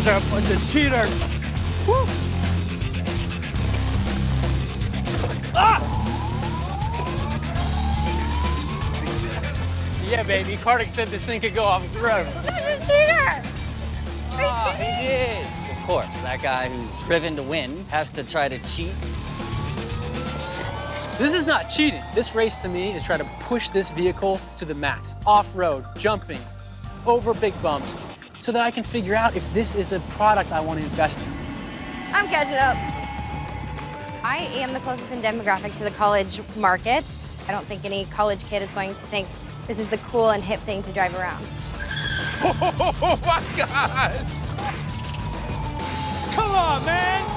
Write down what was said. guys are a bunch of cheaters. Woo. Ah! Yeah, baby. Kardik said this thing could go off forever. That's a cheater. Oh, he did. Of course, that guy who's driven to win has to try to cheat. This is not cheating. This race to me is trying to push this vehicle to the max. Off-road, jumping, over big bumps, so that I can figure out if this is a product I want to invest in. I'm catching up. I am the closest in demographic to the college market. I don't think any college kid is going to think this is the cool and hip thing to drive around. Oh my God! Come on, man!